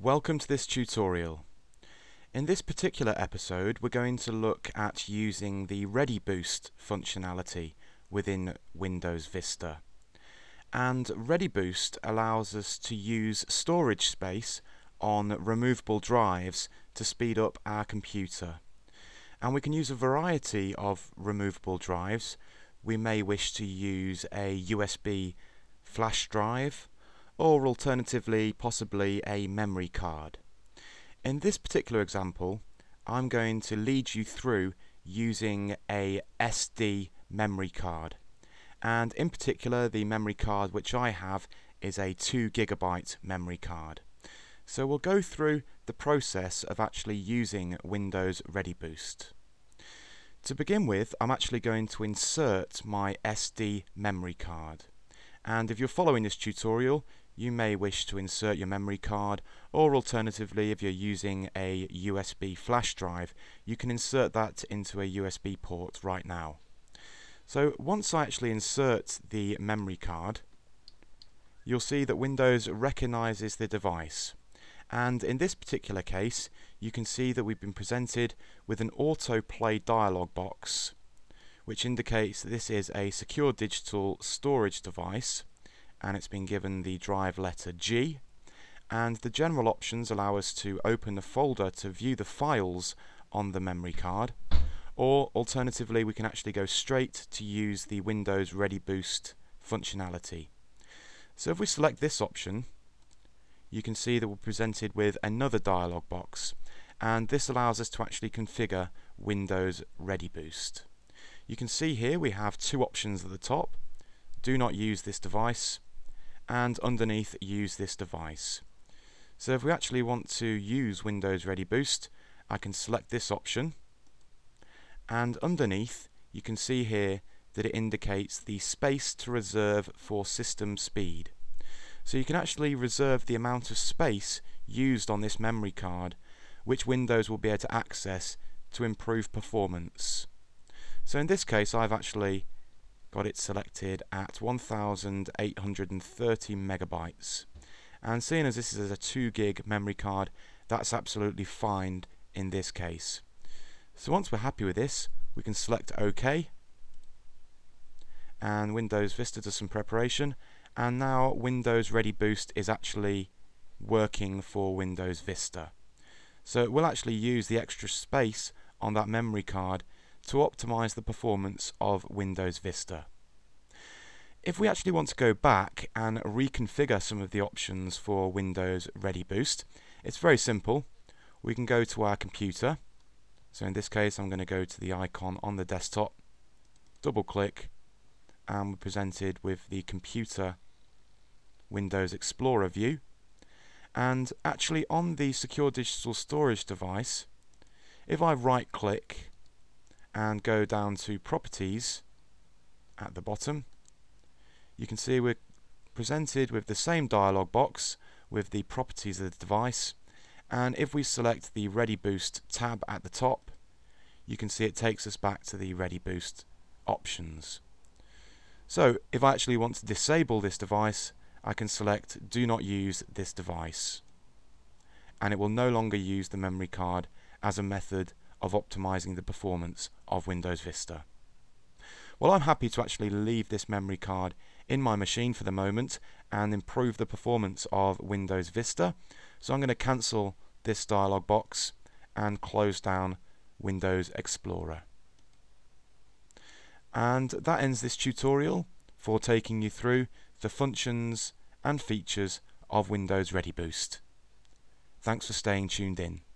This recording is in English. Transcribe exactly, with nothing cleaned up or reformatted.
Welcome to this tutorial. In this particular episode we're going to look at using the ReadyBoost functionality within Windows Vista. And ReadyBoost allows us to use storage space on removable drives to speed up our computer. And we can use a variety of removable drives. We may wish to use a U S B flash drive, or alternatively possibly a memory card. In this particular example I'm going to lead you through using a S D memory card, and in particular the memory card which I have is a two gigabyte memory card. So we'll go through the process of actually using Windows ReadyBoost. To begin with, I'm actually going to insert my S D memory card, and if you're following this tutorial you may wish to insert your memory card, or alternatively if you're using a U S B flash drive you can insert that into a U S B port right now. So once I actually insert the memory card you'll see that Windows recognizes the device, and in this particular case you can see that we've been presented with an autoplay dialog box which indicates this is a Secure Digital storage device, and it's been given the drive letter G, and the general options allow us to open the folder to view the files on the memory card, or alternatively we can actually go straight to use the Windows ReadyBoost functionality. So if we select this option you can see that we're presented with another dialog box, and this allows us to actually configure Windows ReadyBoost. You can see here we have two options at the top: do not use this device, and underneath use this device. So if we actually want to use Windows ReadyBoost I can select this option, and underneath you can see here that it indicates the space to reserve for system speed. So you can actually reserve the amount of space used on this memory card which Windows will be able to access to improve performance. So in this case I've actually got it selected at one thousand eight hundred thirty megabytes, and seeing as this is a two gig memory card that's absolutely fine in this case. So once we're happy with this we can select OK, and Windows Vista does some preparation, and now Windows ReadyBoost is actually working for Windows Vista. So it will actually use the extra space on that memory card to optimize the performance of Windows Vista. If we actually want to go back and reconfigure some of the options for Windows ReadyBoost, it's very simple. We can go to our computer, so in this case I'm going to go to the icon on the desktop, double click, and we're presented with the computer Windows Explorer view, and actually on the Secure Digital storage device if I right click and go down to Properties at the bottom you can see we're presented with the same dialog box with the properties of the device, and if we select the ReadyBoost tab at the top you can see it takes us back to the ReadyBoost options. So if I actually want to disable this device I can select do not use this device, and it will no longer use the memory card as a method of optimizing the performance of Windows Vista. Well, I'm happy to actually leave this memory card in my machine for the moment and improve the performance of Windows Vista, so I'm going to cancel this dialog box and close down Windows Explorer. And that ends this tutorial for taking you through the functions and features of Windows ReadyBoost. Thanks for staying tuned in.